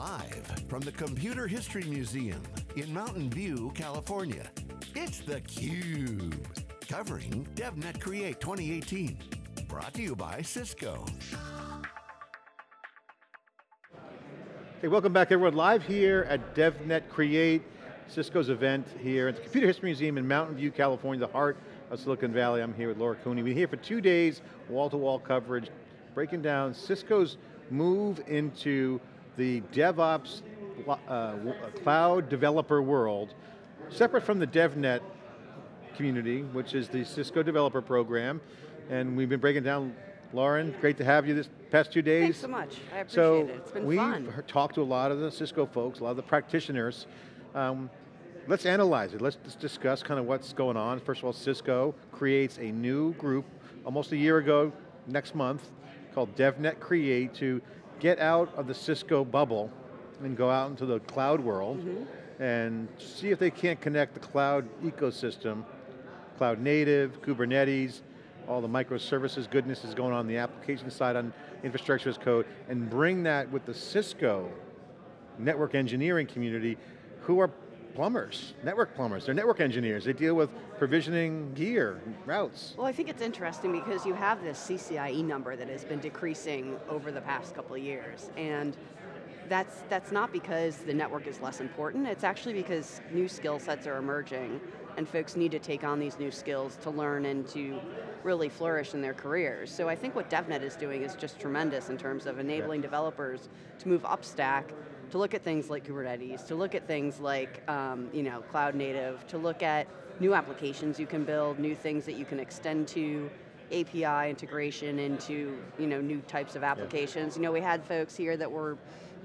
Live from the Computer History Museum in Mountain View, California, it's theCUBE, covering DevNet Create 2018. Brought to you by Cisco. Hey, welcome back everyone, live here at DevNet Create, Cisco's event here at the Computer History Museum in Mountain View, California, the heart of Silicon Valley. I'm here with Lauren Cooney. We're here for 2 days, wall-to-wall coverage, breaking down Cisco's move into the DevOps cloud developer world, separate from the DevNet community, which is the Cisco developer program, and we've been breaking down. Lauren, great to have you this past 2 days. Thanks so much, I appreciate it, it's been fun. So we've talked to a lot of the Cisco folks, a lot of the practitioners. Let's analyze it, let's discuss kind of what's going on. First of all, Cisco creates a new group almost a year ago, next month, called DevNet Create, to get out of the Cisco bubble and go out into the cloud world and see if they can't connect the cloud ecosystem, cloud native, Kubernetes, all the microservices goodness is going on the application side on infrastructure as code, and bring that with the Cisco network engineering community, who are plumbers, network plumbers. They're network engineers. They deal with provisioning gear, routes. Well, I think it's interesting because you have this CCIE number that has been decreasing over the past couple of years, and that's not because the network is less important, it's actually because new skill sets are emerging and folks need to take on these new skills to learn and to really flourish in their careers. So I think what DevNet is doing is just tremendous in terms of enabling developers to move up stack, to look at things like Kubernetes, to look at things like cloud native, to look at new applications you can build, new things that you can extend to, API integration into new types of applications. You know, we had folks here that were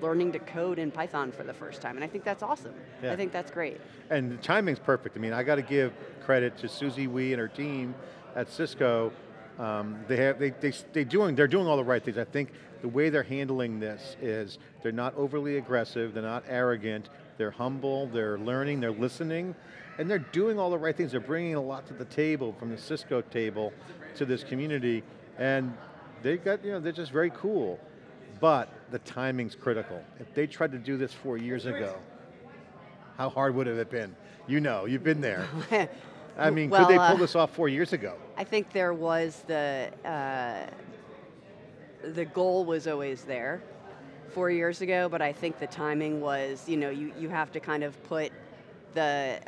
learning to code in Python for the first time, and I think that's awesome. Yeah. I think that's great. And the timing's perfect. I mean, I got to give credit to Susie Wee and her team at Cisco. They're doing all the right things. I think the way they're handling this is they're not overly aggressive, they're not arrogant, they're humble, they're learning, they're listening, and they're doing all the right things. They're bringing a lot to the table, from the Cisco table to this community, and they've got, they're just very cool. But the timing's critical. If they tried to do this 4 years ago, how hard would it have been? You know, you've been there. I mean, well, could they pull this off 4 years ago? I think there was the goal was always there 4 years ago, but I think the timing was, you have to kind of put the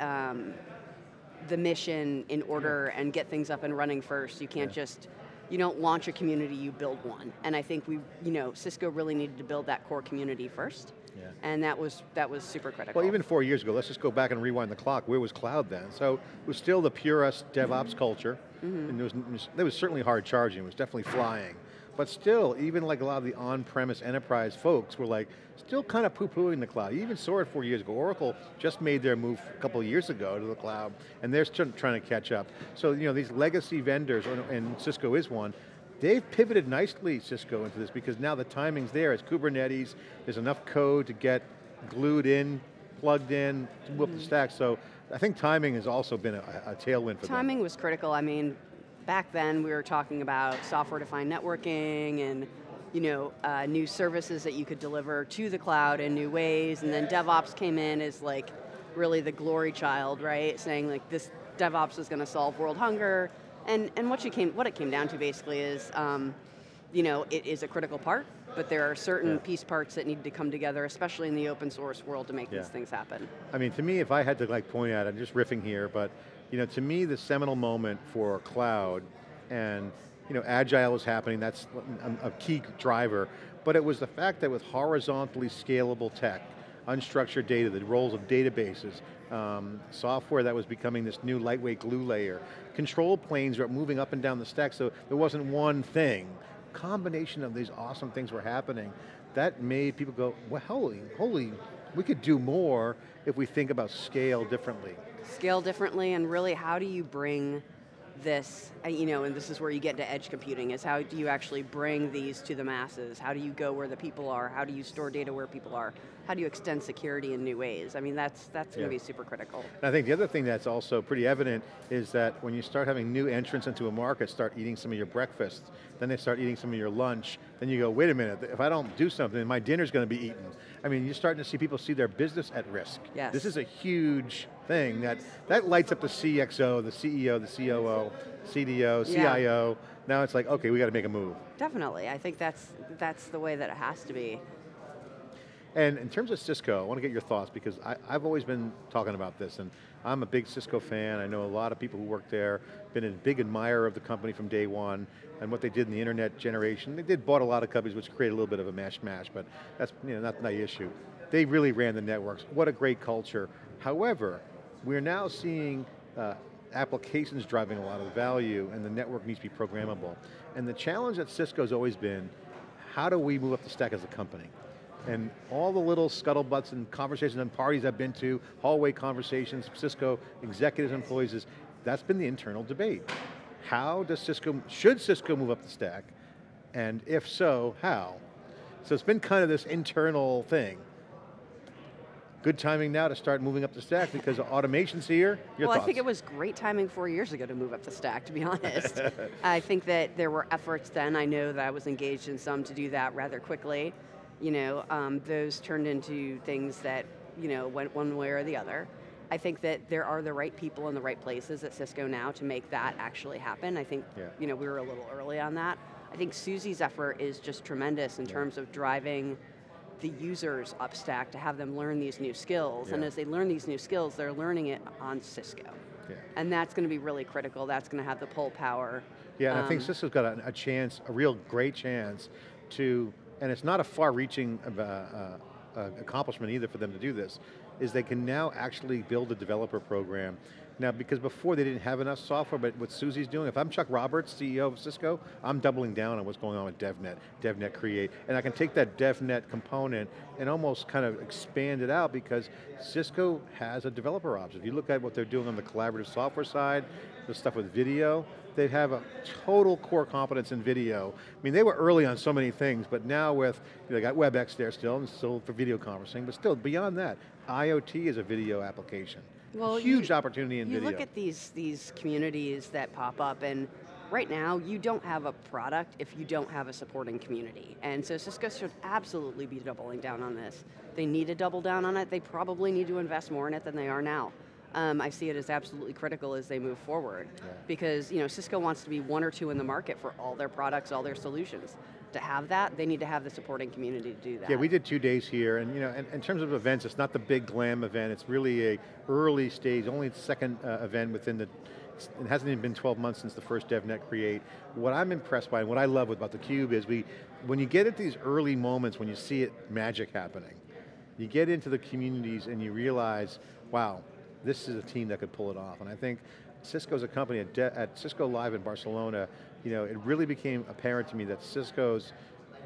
mission in order and get things up and running first. You can't just, you don't launch a community, you build one. And I think we, Cisco really needed to build that core community first. Yeah. And that was super critical. Well, even 4 years ago, let's just go back and rewind the clock. Where was cloud then? So it was still the purest DevOps culture, and there was certainly hard charging, it was definitely flying. But still, even like a lot of the on-premise enterprise folks were like, still kind of poo-pooing the cloud. You even saw it 4 years ago. Oracle just made their move a couple of years ago to the cloud, and they're still trying to catch up. So these legacy vendors, and Cisco is one, they've pivoted nicely, Cisco, into this, because now the timing's there. It's Kubernetes, there's enough code to get glued in, plugged in, to move up the stack. So I think timing has also been a tailwind for them. Timing was critical. I mean, back then we were talking about software-defined networking and new services that you could deliver to the cloud in new ways, and then DevOps came in as like really the glory child, right? Saying like this DevOps is going to solve world hunger. And what it came down to basically is, it is a critical part, but there are certain piece parts that need to come together, especially in the open source world, to make these things happen. I mean, to me, if I had to like point out, I'm just riffing here, but to me, the seminal moment for cloud, and agile was happening, that's a key driver, but it was the fact that with horizontally scalable tech, unstructured data, the roles of databases, software that was becoming this new lightweight glue layer. Control planes were moving up and down the stack, so there wasn't one thing. Combination of these awesome things were happening that made people go, well, holy, we could do more if we think about scale differently. Scale differently, and really how do you bring this, and this is where you get to edge computing, is how do you actually bring these to the masses? How do you go where the people are? How do you store data where people are? How do you extend security in new ways? I mean, that's going to be super critical. And I think the other thing that's also pretty evident is that when you start having new entrants into a market start eating some of your breakfast, then they start eating some of your lunch, then you go, wait a minute, if I don't do something, my dinner's going to be eaten. I mean, you're starting to see people see their business at risk. Yes. This is a huge thing that lights up the CXO, the CEO, the COO, CDO, CIO. Yeah. Now it's like, okay, we got to make a move. Definitely, I think that's the way that it has to be. And in terms of Cisco, I want to get your thoughts because I've always been talking about this, and I'm a big Cisco fan. I know a lot of people who work there, been a big admirer of the company from day one, and what they did in the internet generation. They bought a lot of companies, which created a little bit of a mishmash, but that's not my issue. They really ran the networks. What a great culture. However, we're now seeing applications driving a lot of value, and the network needs to be programmable. And the challenge that Cisco's always been, how do we move up the stack as a company? And all the little scuttlebutts and conversations and parties I've been to, hallway conversations, Cisco executives and employees, that's been the internal debate. How does Cisco, should Cisco move up the stack? And if so, how? So it's been kind of this internal thing. Good timing now to start moving up the stack because automation's here, your thoughts? I think it was great timing 4 years ago to move up the stack, to be honest. I think that there were efforts then, I know that I was engaged in some to do that rather quickly. Those turned into things that went one way or the other. I think that there are the right people in the right places at Cisco now to make that actually happen. I think we were a little early on that. I think Susie's effort is just tremendous in terms of driving the users upstack to have them learn these new skills. And as they learn these new skills, they're learning it on Cisco. Yeah. And that's going to be really critical. That's going to have the pull power. Yeah, and I think Cisco's got a chance, a real great chance to, and it's not a far-reaching accomplishment either for them to do this, is they can now actually build a developer program. Now, because before they didn't have enough software, but what Susie's doing, if I'm Chuck Roberts, CEO of Cisco, I'm doubling down on what's going on with DevNet, DevNet Create, and I can take that DevNet component and almost kind of expand it out because Cisco has a developer ops. If you look at what they're doing on the collaborative software side, the stuff with video, they have a total core competence in video. I mean, they were early on so many things, but now with, they got WebEx there still, and still for video conferencing, but still beyond that, IoT is a video application. Well, huge opportunity in video. You look at these communities that pop up, and right now, you don't have a product if you don't have a supporting community. And so Cisco should absolutely be doubling down on this. They need to double down on it. They probably need to invest more in it than they are now. I see it as absolutely critical as they move forward. Yeah. Because Cisco wants to be one or two in the market for all their products, all their solutions. To have that, they need to have the supporting community to do that. Yeah, we did 2 days here, and in terms of events, it's not the big glam event, it's really a early stage, only the second event within the, it hasn't even been 12 months since the first DevNet Create. What I'm impressed by, and what I love about theCUBE is when you get at these early moments, when you see it, magic happening. You get into the communities and you realize, wow, this is a team that could pull it off. And I think Cisco's a company, at Cisco Live in Barcelona, it really became apparent to me that Cisco's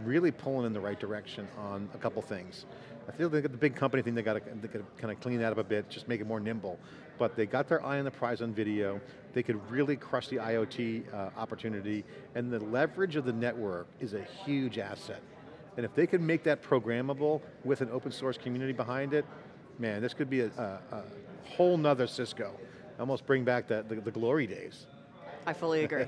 really pulling in the right direction on a couple things. I feel like the big company thing, they got to kind of clean that up a bit, just make it more nimble. But they got their eye on the prize on video, they could really crush the IoT opportunity, and the leverage of the network is a huge asset. And if they can make that programmable with an open source community behind it, man, this could be a whole nother Cisco. Almost bring back the glory days. I fully agree,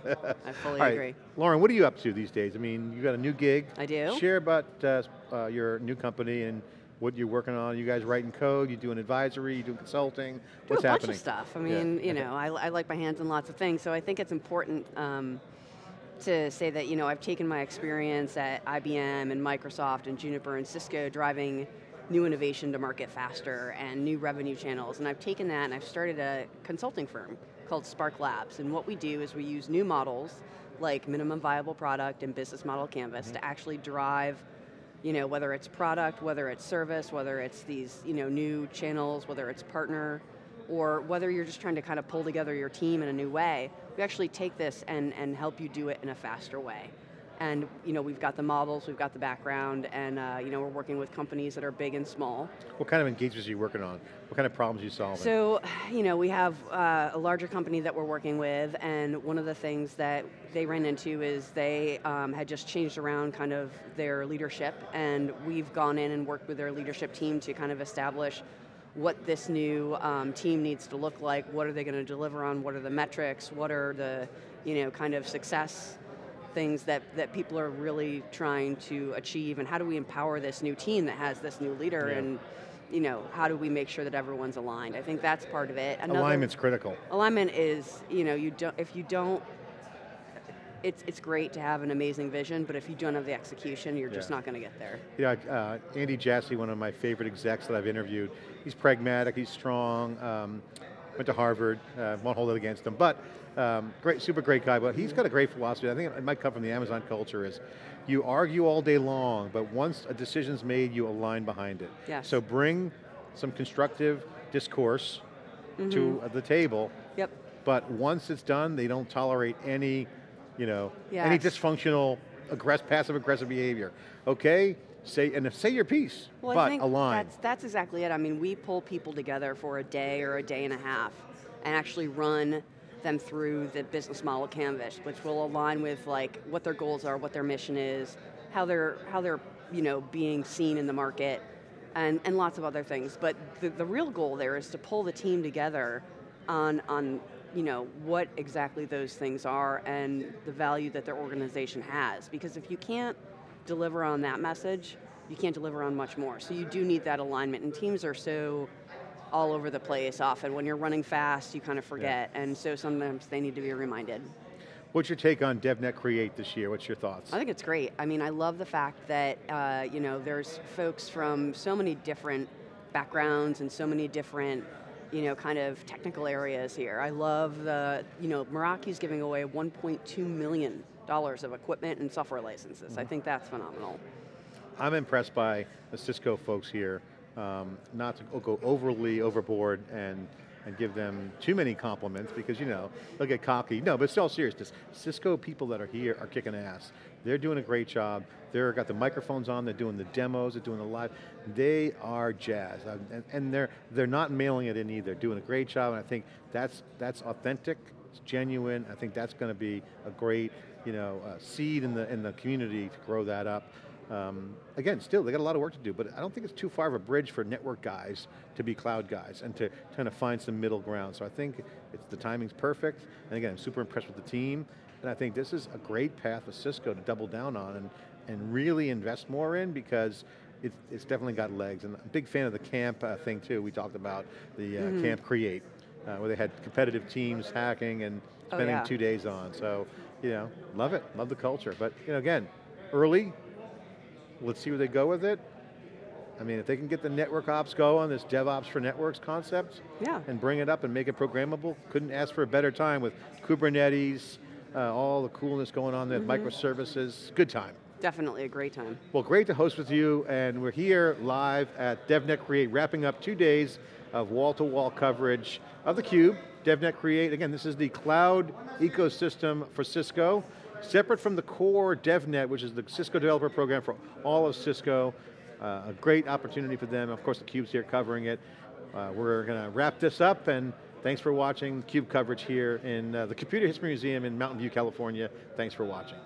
I fully agree. Lauren, what are you up to these days? I mean, you got a new gig. I do. Share about your new company and what you're working on. You guys writing code, you doing advisory, you doing consulting, what's happening? Do a bunch of stuff. I mean, I like my hands on lots of things, so I think it's important to say that, I've taken my experience at IBM and Microsoft and Juniper and Cisco driving new innovation to market faster and new revenue channels, and I've taken that and I've started a consulting firm called Spark Labs, and what we do is we use new models like minimum viable product and business model canvas to actually drive, whether it's product, whether it's service, whether it's these new channels, whether it's partner, or whether you're just trying to kind of pull together your team in a new way, we actually take this and help you do it in a faster way. And we've got the models, we've got the background, and we're working with companies that are big and small. What kind of engagements are you working on? What kind of problems are you solving? So, we have a larger company that we're working with, and one of the things that they ran into is they had just changed around kind of their leadership, and we've gone in and worked with their leadership team to kind of establish what this new team needs to look like, what are they going to deliver on, what are the metrics, what are the kind of success things that people are really trying to achieve, and how do we empower this new team that has this new leader, and how do we make sure that everyone's aligned? I think that's part of it. Alignment's critical. Alignment is, it's great to have an amazing vision, but if you don't have the execution, you're just not going to get there. Andy Jassy, one of my favorite execs that I've interviewed, he's pragmatic, he's strong, went to Harvard, won't hold it against him, but super great guy, but he's got a great philosophy. I think it might come from the Amazon culture is, you argue all day long, but once a decision's made, you align behind it. Yes. So bring some constructive discourse to the table, but once it's done, they don't tolerate any, any dysfunctional, passive-aggressive behavior. Okay? Say your piece, but align. That's exactly it. I mean, we pull people together for a day or a day and a half and actually run them through the business model canvas, which will align with what their goals are, what their mission is, how they're being seen in the market, and lots of other things. But the real goal there is to pull the team together on what exactly those things are and the value that their organization has. Because if you can't deliver on that message, you can't deliver on much more. So you do need that alignment, and teams are so all over the place often. When you're running fast, you kind of forget, and so sometimes they need to be reminded. What's your take on DevNet Create this year? What's your thoughts? I think it's great. I mean, I love the fact that there's folks from so many different backgrounds and so many different kind of technical areas here. I love the, Meraki's giving away $1.2 million of equipment and software licenses. I think that's phenomenal. I'm impressed by the Cisco folks here. Not to go overly overboard and give them too many compliments because they'll get cocky. No, but it's all seriousness. Cisco people that are here are kicking ass. They're doing a great job. They've got the microphones on, they're doing the demos, they're doing the live. They are jazzed. And they're not mailing it in either. Doing a great job, and I think that's authentic, it's genuine. I think that's going to be a great seed in the community to grow that up. Again, still, they got a lot of work to do, but I don't think it's too far of a bridge for network guys to be cloud guys and to kind of find some middle ground. So I think the timing's perfect, and again, I'm super impressed with the team, and I think this is a great path for Cisco to double down on and really invest more in because it's definitely got legs, and I'm a big fan of the camp thing too. We talked about the Camp Create, where they had competitive teams hacking and spending 2 days on, so love it, love the culture, but again, early, let's see where they go with it. I mean, if they can get the network ops go on this DevOps for networks concept and bring it up and make it programmable, couldn't ask for a better time with Kubernetes, all the coolness going on there, microservices, good time. Definitely a great time. Well, great to host with you, and we're here live at DevNet Create, wrapping up 2 days of wall-to-wall coverage of theCUBE, DevNet Create. Again, this is the cloud ecosystem for Cisco. Separate from the core DevNet, which is the Cisco Developer Program for all of Cisco, a great opportunity for them. Of course, theCUBE's here covering it. We're going to wrap this up, and thanks for watching theCUBE coverage here in the Computer History Museum in Mountain View, California. Thanks for watching.